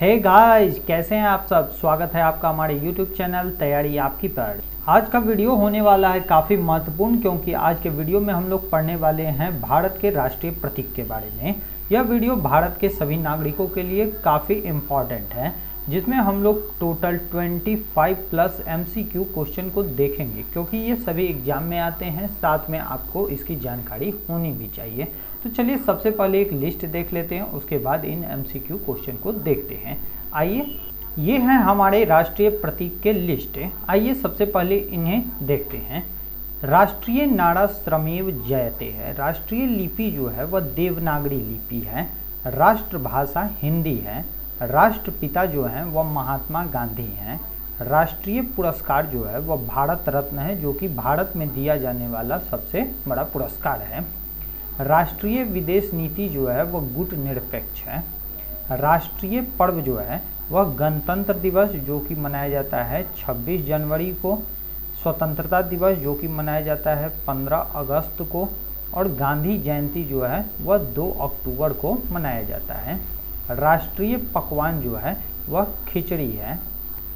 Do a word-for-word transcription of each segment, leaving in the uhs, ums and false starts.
Hey guys, कैसे हैं आप सब। स्वागत है आपका हमारे यूट्यूब चैनल तैयारी आपकी पर। आज का वीडियो होने वाला है काफ़ी महत्वपूर्ण, क्योंकि आज के वीडियो में हम लोग पढ़ने वाले हैं भारत के राष्ट्रीय प्रतीक के बारे में। यह वीडियो भारत के सभी नागरिकों के लिए काफ़ी इम्पॉर्टेंट है, जिसमें हम लोग टोटल पच्चीस प्लस एमसीक्यू क्वेश्चन को देखेंगे, क्योंकि ये सभी एग्जाम में आते हैं। साथ में आपको इसकी जानकारी होनी भी चाहिए। तो चलिए सबसे पहले एक लिस्ट देख लेते हैं, उसके बाद इन एमसीक्यू क्वेश्चन को देखते हैं। आइए, ये हैं हमारे राष्ट्रीय प्रतीक के लिस्ट। आइए सबसे पहले इन्हें देखते हैं। राष्ट्रीय नारा श्रमेव जयते है। राष्ट्रीय लिपि जो है वह देवनागरी लिपि है। राष्ट्रभाषा हिंदी है। राष्ट्रपिता जो हैं वह महात्मा गांधी हैं। राष्ट्रीय पुरस्कार जो है वह भारत रत्न है, जो कि भारत में दिया जाने वाला सबसे बड़ा पुरस्कार है। राष्ट्रीय विदेश नीति जो है वह गुट निरपेक्ष है। राष्ट्रीय पर्व जो है वह गणतंत्र दिवस, जो कि मनाया जाता है छब्बीस जनवरी को। स्वतंत्रता दिवस, जो कि मनाया जाता है पंद्रह अगस्त को। और गांधी जयंती जो है वह दो अक्टूबर को मनाया जाता है। राष्ट्रीय पकवान जो है वह खिचड़ी है।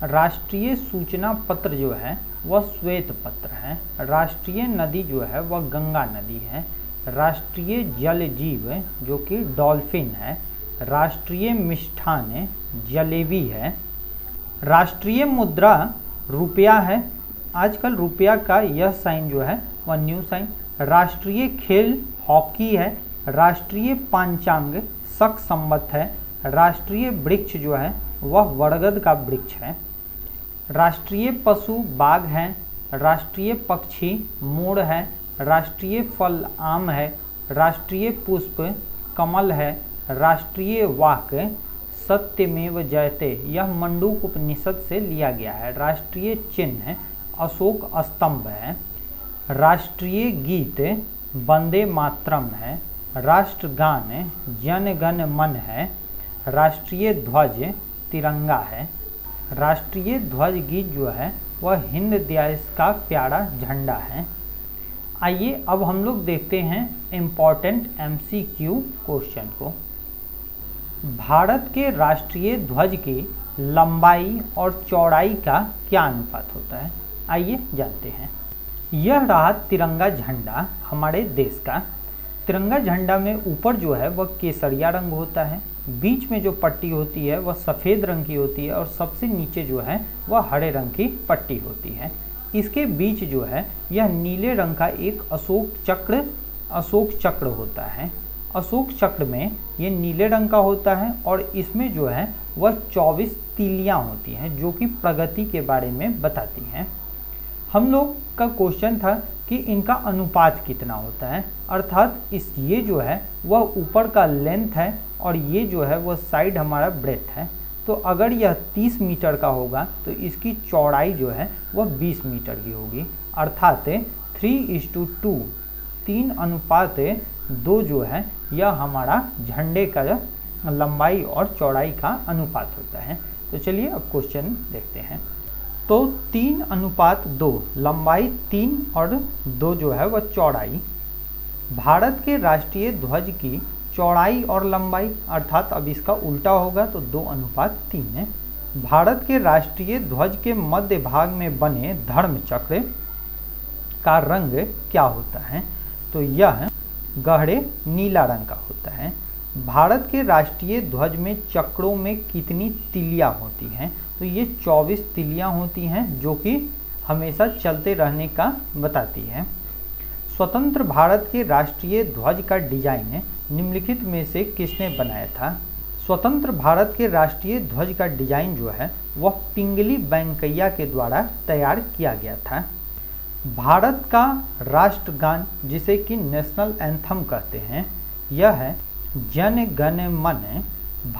राष्ट्रीय सूचना पत्र जो है वह श्वेत पत्र है। राष्ट्रीय नदी जो है वह गंगा नदी है। राष्ट्रीय जल जीव जो कि डॉल्फिन है। राष्ट्रीय मिष्ठान जलेबी है। राष्ट्रीय मुद्रा रुपया है। आजकल रुपया का यह साइन जो है वह न्यू साइन। राष्ट्रीय खेल हॉकी है। राष्ट्रीय पंचांग शक संबत है। राष्ट्रीय वृक्ष जो है वह वरगद का वृक्ष है। राष्ट्रीय पशु बाघ है। राष्ट्रीय पक्षी मोर है। राष्ट्रीय फल आम है। राष्ट्रीय पुष्प कमल है। राष्ट्रीय वाक्य सत्यमेव जयते, यह मंडूक उपनिषद से लिया गया है। राष्ट्रीय चिन्ह अशोक स्तंभ है। राष्ट्रीय गीत वंदे मातरम है। राष्ट्रगान जन गण मन है। राष्ट्रीय ध्वज तिरंगा है। राष्ट्रीय ध्वज गीत जो है वह हिंद देश का प्यारा झंडा है। आइए अब हम लोग देखते हैं इम्पॉर्टेंट एमसीक्यू क्वेश्चन को। भारत के राष्ट्रीय ध्वज की लंबाई और चौड़ाई का क्या अनुपात होता है, आइए जानते हैं। यह रहा तिरंगा झंडा हमारे देश का। तिरंगा झंडा में ऊपर जो है वह केसरिया रंग होता है, बीच में जो पट्टी होती है वह सफ़ेद रंग की होती है, और सबसे नीचे जो है वह हरे रंग की पट्टी होती है। इसके बीच जो है यह नीले रंग का एक अशोक चक्र अशोक चक्र होता है। अशोक चक्र में ये नीले रंग का होता है, और इसमें जो है वह चौबीस तीलियाँ होती हैं, जो कि प्रगति के बारे में बताती हैं। हम लोग का क्वेश्चन था कि इनका अनुपात कितना होता है, अर्थात इस ये जो है वह ऊपर का लेंथ है और ये जो है वह साइड हमारा ब्रेथ है। तो अगर यह तीस मीटर का होगा तो इसकी चौड़ाई जो है वह बीस मीटर की होगी, अर्थात थ्री इज टू टू, तीन अनुपात दो जो है यह हमारा झंडे का लंबाई और चौड़ाई का अनुपात होता है। तो चलिए अब क्वेश्चन देखते हैं। तो तीन अनुपात दो, लंबाई तीन और दो जो है वह चौड़ाई। भारत के राष्ट्रीय ध्वज की चौड़ाई और लंबाई, अर्थात अब इसका उल्टा होगा तो दो अनुपात तीन है। भारत के राष्ट्रीय ध्वज के मध्य भाग में बने धर्म चक्र का रंग क्या होता है, तो यह गहरे नीला रंग का होता है। भारत के राष्ट्रीय ध्वज में चक्रों में कितनी तिलियां होती हैं, तो ये चौबीस तिलियां होती हैं, जो कि हमेशा चलते रहने का बताती है। स्वतंत्र भारत के राष्ट्रीय ध्वज का डिजाइन निम्नलिखित में से किसने बनाया था। स्वतंत्र भारत के राष्ट्रीय ध्वज का डिजाइन जो है वह पिंगली वेंकैया के द्वारा तैयार किया गया था। भारत का राष्ट्रगान, जिसे कि नेशनल एंथम कहते हैं, यह है जन गण मन।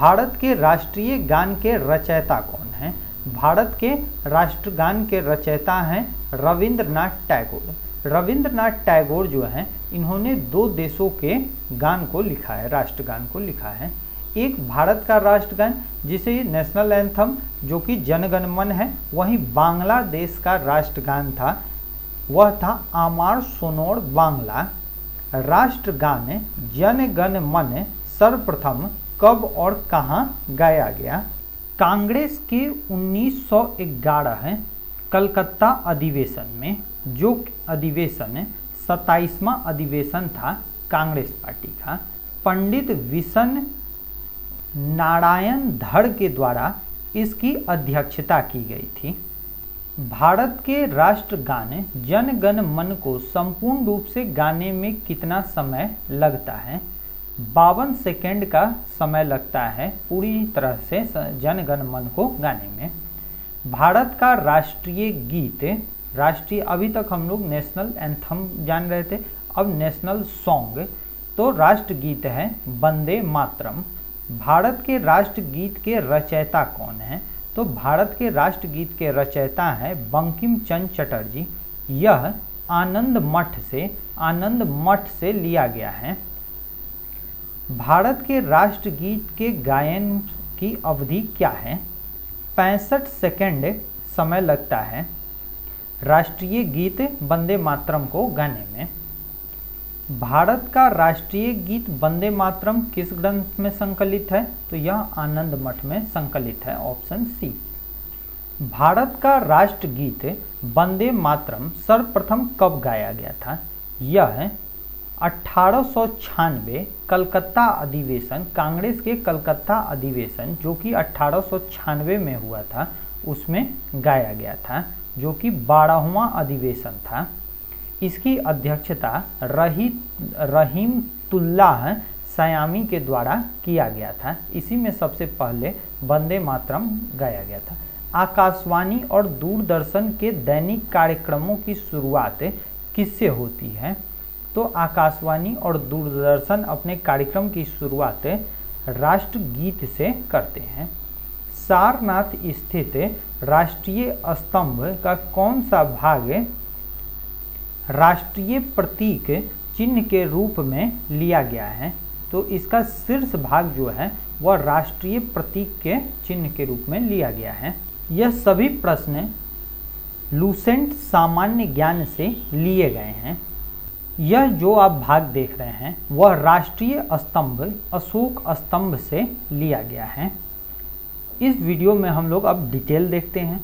भारत के राष्ट्रीय गान के रचयिता कौन है। भारत के राष्ट्रगान के रचयिता हैं रविंद्रनाथ टैगोर। रविंद्रनाथ टैगोर जो हैं इन्होंने दो देशों के गान को लिखा है, राष्ट्रगान को लिखा है। एक भारत का राष्ट्रगान, जिसे नेशनल एंथम, जो कि जन गण मन है। वहीं बांग्लादेश का राष्ट्रगान था, वह था आमार सोनोर बांग्ला। राष्ट्रगान जन गण मन सर्वप्रथम कब और कहाँ गाया गया, कांग्रेस के उन्नीस सौ ग्यारह कलकत्ता अधिवेशन में, जो अधिवेशन सत्ताईसवां अधिवेशन था कांग्रेस पार्टी का, पंडित विशन नारायण धर के द्वारा इसकी अध्यक्षता की गई थी। भारत के राष्ट्रगान जन गण मन को संपूर्ण रूप से गाने में कितना समय लगता है? बावन सेकेंड का समय लगता है पूरी तरह से जन गण मन को गाने में। भारत का राष्ट्रीय गीत, राष्ट्रीय, अभी तक हम लोग नेशनल एंथम जान रहे थे, अब नेशनल सॉन्ग, तो राष्ट्रगीत है वंदे मातरम। भारत के राष्ट्रगीत के रचयिता कौन है? तो भारत के राष्ट्रगीत के रचयिता है बंकिम चंद्र चटर्जी। यह आनंद मठ से आनंद मठ से लिया गया है। भारत के राष्ट्रगीत के गायन की अवधि क्या है? पैंसठ सेकंड समय लगता है राष्ट्रीय गीत वंदे मातरम को गाने में। भारत का राष्ट्रीय गीत वंदे मातरम किस ग्रंथ में संकलित है? तो यह आनंद मठ में संकलित है, ऑप्शन सी। भारत का राष्ट्रगीत वंदे मातरम सर्वप्रथम कब गाया गया था? यह अठारह सौ छियानवे कलकत्ता अधिवेशन, कांग्रेस के कलकत्ता अधिवेशन जो कि अठारह सौ छियानवे में हुआ था, उसमें गाया गया था, जो कि बारहवां अधिवेशन था। इसकी अध्यक्षता रही रहीम तुल्लाह सयामी के द्वारा किया गया था। इसी में सबसे पहले वंदे मातरम गाया गया था। आकाशवाणी और दूरदर्शन के दैनिक कार्यक्रमों की शुरुआत किससे होती है? तो आकाशवाणी और दूरदर्शन अपने कार्यक्रम की शुरुआत राष्ट्रगीत से करते हैं। सारनाथ स्थित राष्ट्रीय स्तंभ का कौन सा भाग राष्ट्रीय प्रतीक चिन्ह के रूप में लिया गया है? तो इसका शीर्ष भाग जो है वह राष्ट्रीय प्रतीक के चिन्ह के रूप में लिया गया है। यह सभी प्रश्न लूसेंट सामान्य ज्ञान से लिए गए हैं। यह जो आप भाग देख रहे हैं वह राष्ट्रीय स्तंभ अशोक स्तंभ से लिया गया है। इस वीडियो में हम लोग अब डिटेल देखते हैं।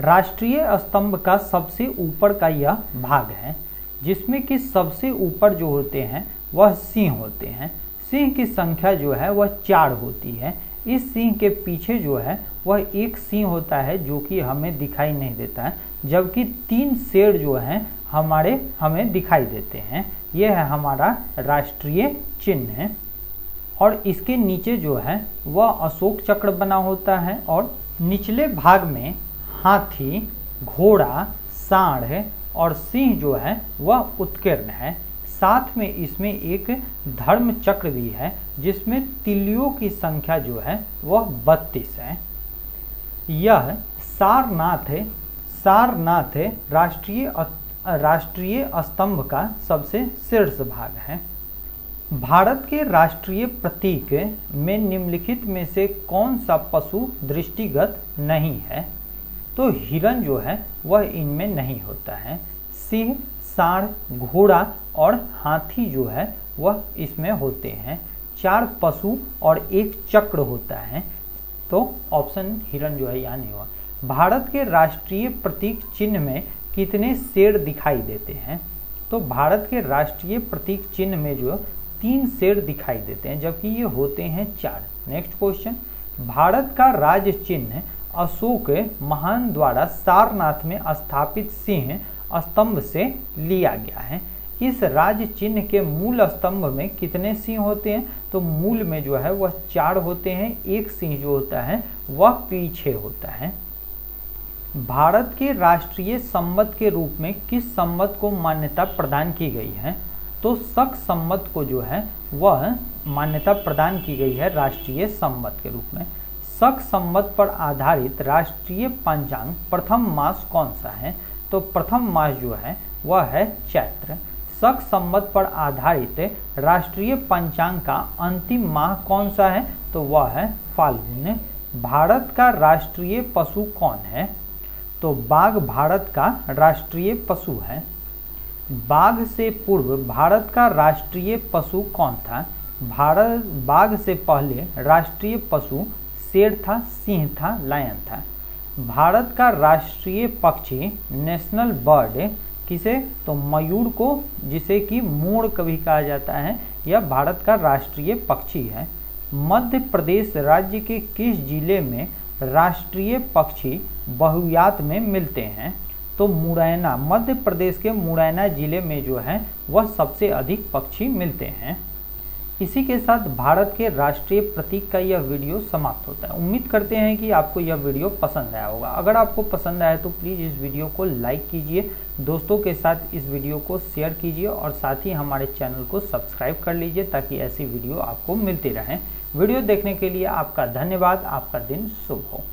राष्ट्रीय स्तंभ का सबसे ऊपर का यह भाग है, जिसमें कि सबसे ऊपर जो होते हैं वह सिंह होते हैं। सिंह की संख्या जो है वह चार होती है। इस सिंह के पीछे जो है वह एक सिंह होता है जो कि हमें दिखाई नहीं देता है, जबकि तीन शेर जो हैं हमारे हमें दिखाई देते हैं। यह है हमारा राष्ट्रीय चिन्ह है। और इसके नीचे जो है वह अशोक चक्र बना होता है, और निचले भाग में हाथी, घोड़ा, सांड और सिंह जो है वह उत्कीर्ण है। साथ में इसमें एक धर्म चक्र भी है, जिसमें तिलियों की संख्या जो है वह बत्तीस है। यह सारनाथ है सारनाथ है राष्ट्रीय राष्ट्रीय स्तंभ का सबसे शीर्ष भाग है। भारत के राष्ट्रीय प्रतीक में निम्नलिखित में से कौन सा पशु दृष्टिगत नहीं है? तो हिरण जो है वह इनमें नहीं होता है। सिंह, सांड, घोड़ा और हाथी जो है वह इसमें होते हैं। चार पशु और एक चक्र होता है, तो ऑप्शन हिरण जो है यहाँ नहीं हुआ। भारत के राष्ट्रीय प्रतीक चिन्ह में कितने शेर दिखाई देते हैं? तो भारत के राष्ट्रीय प्रतीक चिन्ह में जो तीन शेर दिखाई देते हैं, जबकि ये होते हैं चार। नेक्स्ट क्वेश्चन, भारत का राज्य चिन्ह अशोक महान द्वारा सारनाथ में स्थापित सिंह स्तंभ से लिया गया है। इस राज्य चिन्ह के मूल स्तंभ में कितने सिंह होते हैं? तो मूल में जो है वह चार होते हैं। एक सिंह जो होता है वह पीछे होता है। भारत के राष्ट्रीय संवत के रूप में किस संवत को मान्यता प्रदान की गई है? तो शक संवत को जो है वह मान्यता प्रदान की गई है राष्ट्रीय संवत के रूप में। शक संवत पर आधारित राष्ट्रीय पंचांग प्रथम मास कौन सा है? तो प्रथम मास जो है वह है चैत्र। शक संवत पर आधारित राष्ट्रीय पंचांग का अंतिम माह कौन सा है? तो वह है फाल्गुन। भारत का राष्ट्रीय पशु कौन है? तो बाघ भारत का राष्ट्रीय पशु है। बाघ से पूर्व भारत का राष्ट्रीय पशु कौन था? भारत बाघ से पहले राष्ट्रीय पशु शेर था, सिंह था, लायन था। भारत का राष्ट्रीय पक्षी नेशनल बर्ड किसे, तो मयूर को, जिसे कि मोर कभी कहा जाता है, यह भारत का राष्ट्रीय पक्षी है। मध्य प्रदेश राज्य के किस जिले में राष्ट्रीय पक्षी बहुयात में मिलते हैं, तो मुरैना, मध्य प्रदेश के मुरैना जिले में जो है वह सबसे अधिक पक्षी मिलते हैं। इसी के साथ भारत के राष्ट्रीय प्रतीक का यह वीडियो समाप्त होता है। उम्मीद करते हैं कि आपको यह वीडियो पसंद आया होगा। अगर आपको पसंद आया तो प्लीज़ इस वीडियो को लाइक कीजिए, दोस्तों के साथ इस वीडियो को शेयर कीजिए और साथ ही हमारे चैनल को सब्सक्राइब कर लीजिए ताकि ऐसी वीडियो आपको मिलती रहें। वीडियो देखने के लिए आपका धन्यवाद। आपका दिन शुभ हो।